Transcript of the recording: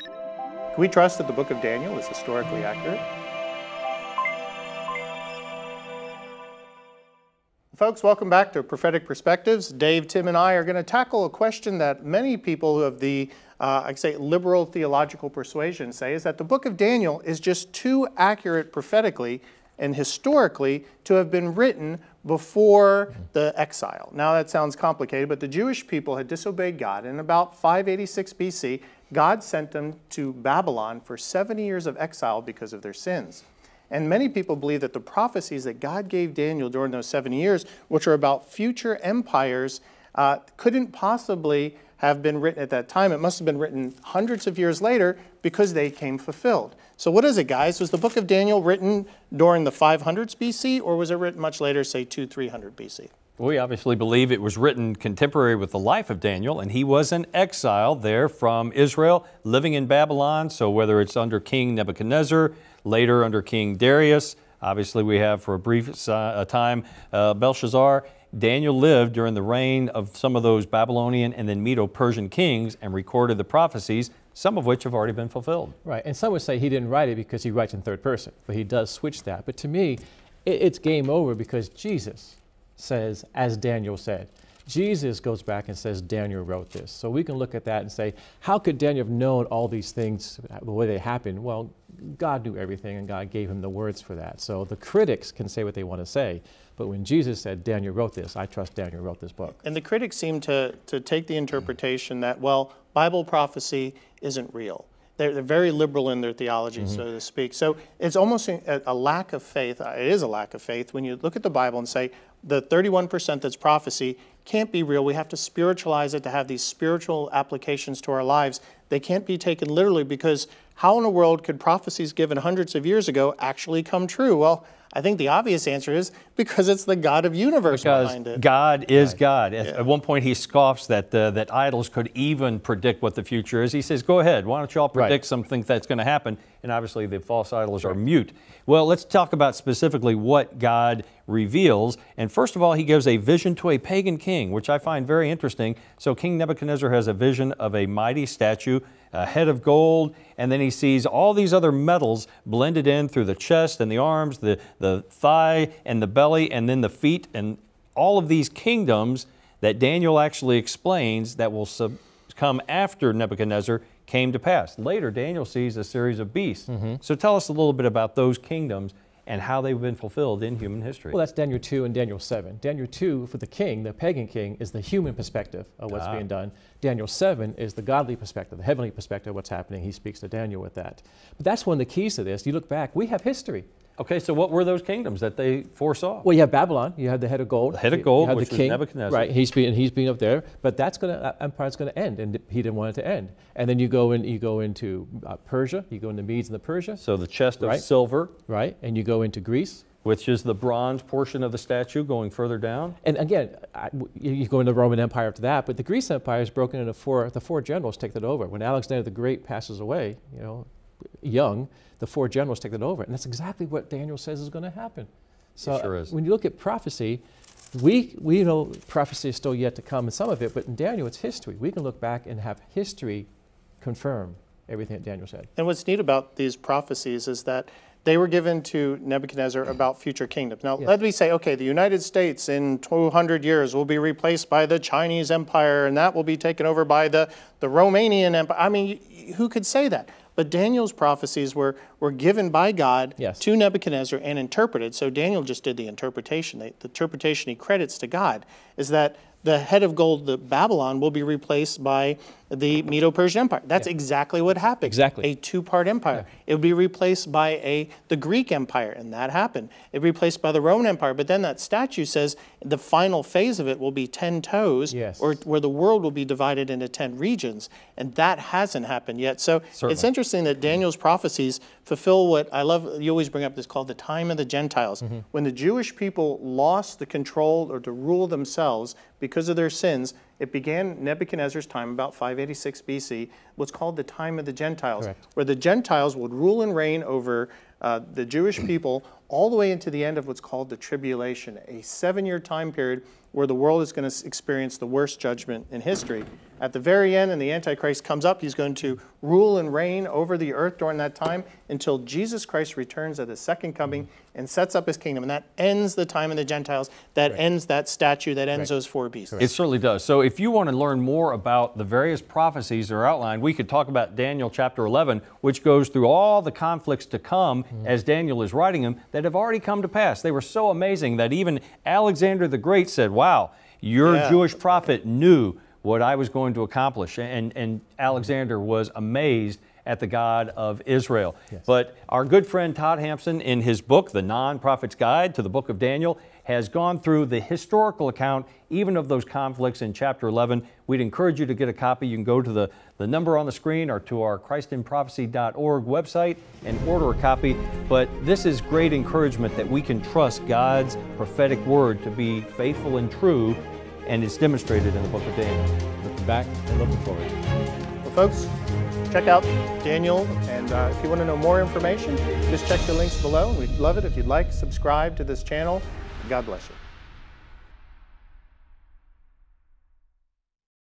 Can we trust that the book of Daniel is historically accurate? Folks, welcome back to Prophetic Perspectives. Dave, Tim, and I are going to tackle a question that many people of the liberal theological persuasion say is that the book of Daniel is just too accurate prophetically and historically to have been written before the exile. Now that sounds complicated, but the Jewish people had disobeyed God, and in about 586 BC, God sent them to Babylon for 70 years of exile because of their sins. And many people believe that the prophecies that God gave Daniel during those 70 years, which are about future empires, couldn't possibly have been written at that time. It must have been written hundreds of years later because they came fulfilled. So what is it, guys? Was the book of Daniel written during the 500s BC, or was it written much later, say 200-300 BC? We obviously believe it was written contemporary with the life of Daniel, and he was in exile there from Israel, living in Babylon. So whether it's under King Nebuchadnezzar, later under King Darius, obviously we have for a brief time Belshazzar, Daniel lived during the reign of some of those Babylonian and then Medo-Persian kings and recorded the prophecies, some of which have already been fulfilled. Right, and some would say he didn't write it because he writes in third person, but he does switch that. But to me, it's game over because Jesus says, as Daniel said. Jesus goes back and says, Daniel wrote this. So we can look at that and say, how could Daniel have known all these things, the way they happened? Well, God knew everything, and God gave him the words for that. So the critics can say what they want to say, but when Jesus said, Daniel wrote this, I trust Daniel wrote this book. And the critics seem to take the interpretation that, well, Bible prophecy isn't real. They're very liberal in their theology, so to speak. So it's almost a lack of faith. It is a lack of faith when you look at the Bible and say, the 31% that's prophecy can't be real. We have to spiritualize it to have these spiritual applications to our lives. They can't be taken literally because how in the world could prophecies given hundreds of years ago actually come true? Well, I think the obvious answer is because it's the God of universe behind it. God is God. At one point he scoffs that that idols could even predict what the future is. He says, go ahead, why don't you all predict something that's going to happen? And obviously the false idols are mute. Well, let's talk about specifically what God reveals. And first of all, he gives a vision to a pagan king, which I find very interesting. So King Nebuchadnezzar has a vision of a mighty statue, a head of gold, and then he sees all these other metals blended in through the chest and the arms, the thigh and the belly, and then the feet, and all of these kingdoms that Daniel actually explains that will come after Nebuchadnezzar came to pass. Later, Daniel sees a series of beasts. So tell us a little bit about those kingdoms and how they've been fulfilled in human history. Well, that's Daniel 2 and Daniel 7. Daniel 2, for the king, the pagan king, is the human perspective of what's being done. Daniel 7 is the godly perspective, the heavenly perspective of what's happening. He speaks to Daniel with that. But that's one of the keys to this. You look back, we have history. Okay, so what were those kingdoms that they foresaw? Well, you have Babylon. You have the head of gold. The head of gold, which was Nebuchadnezzar. Right, he's being up there, but that's going to empire's going to end, and he didn't want it to end. And then you go into Persia. You go into Medes and the Persia. So the chest of silver. Right, and you go into Greece, which is the bronze portion of the statue going further down. And again, you go into the Roman Empire after that, but the Greece Empire is broken into four. The four generals take that over. When Alexander the Great passes away, you know, young, the four generals take that over. And that's exactly what Daniel says is going to happen. So it sure is. When you look at prophecy, we know prophecy is still yet to come in some of it, but in Daniel it's history. We can look back and have history confirm everything that Daniel said. And what's neat about these prophecies is that they were given to Nebuchadnezzar about future kingdoms. Now, let me say, okay, the United States in 200 years will be replaced by the Chinese Empire, and that will be taken over by the Romanian Empire. I mean, who could say that? But Daniel's prophecies were given by God to Nebuchadnezzar and interpreted. So Daniel just did the interpretation. The interpretation he credits to God is that the head of gold, the Babylon, will be replaced by the Medo-Persian Empire. That's exactly what happened. Exactly. A two-part empire. It would be replaced by the Greek Empire, and that happened. It replaced by the Roman Empire, but then that statue says the final phase of it will be 10 toes, or where the world will be divided into 10 regions, and that hasn't happened yet. So it's interesting that Daniel's prophecies fulfill what I love, you always bring up this, called the time of the Gentiles. When the Jewish people lost the control or the rule themselves because of their sins, it began Nebuchadnezzar's time about 586 BC, what's called the time of the Gentiles, where the Gentiles would rule and reign over the Jewish people all the way into the end of what's called the tribulation, a 7-year time period where the world is going to experience the worst judgment in history. At the very end, and the Antichrist comes up, he's going to rule and reign over the earth during that time until Jesus Christ returns at his second coming and sets up his kingdom. And that ends the time of the Gentiles. That ends that statue. That ends those four beasts. It certainly does. So if you want to learn more about the various prophecies that are outlined, we could talk about Daniel chapter 11, which goes through all the conflicts to come as Daniel is writing them that have already come to pass. They were so amazing that even Alexander the Great said, wow, your Jewish prophet knew what I was going to accomplish. And Alexander was amazed at the God of Israel. Yes. But our good friend Todd Hampson, in his book, The Non-Prophet's Guide to the Book of Daniel, has gone through the historical account, even of those conflicts in chapter 11. We'd encourage you to get a copy. You can go to the number on the screen or to our christinprophecy.org website and order a copy. But this is great encouragement that we can trust God's prophetic word to be faithful and true, and it's demonstrated in the book of Daniel. Looking back and looking forward. Well, folks, check out Daniel, and if you want to know more information, just check the links below. We'd love it if you'd like, subscribe to this channel. God bless you.